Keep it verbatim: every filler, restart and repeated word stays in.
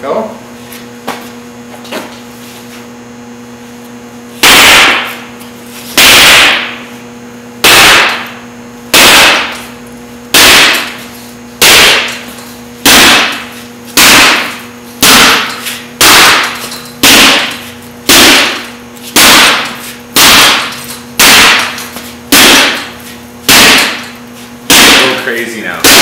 go. Crazy now.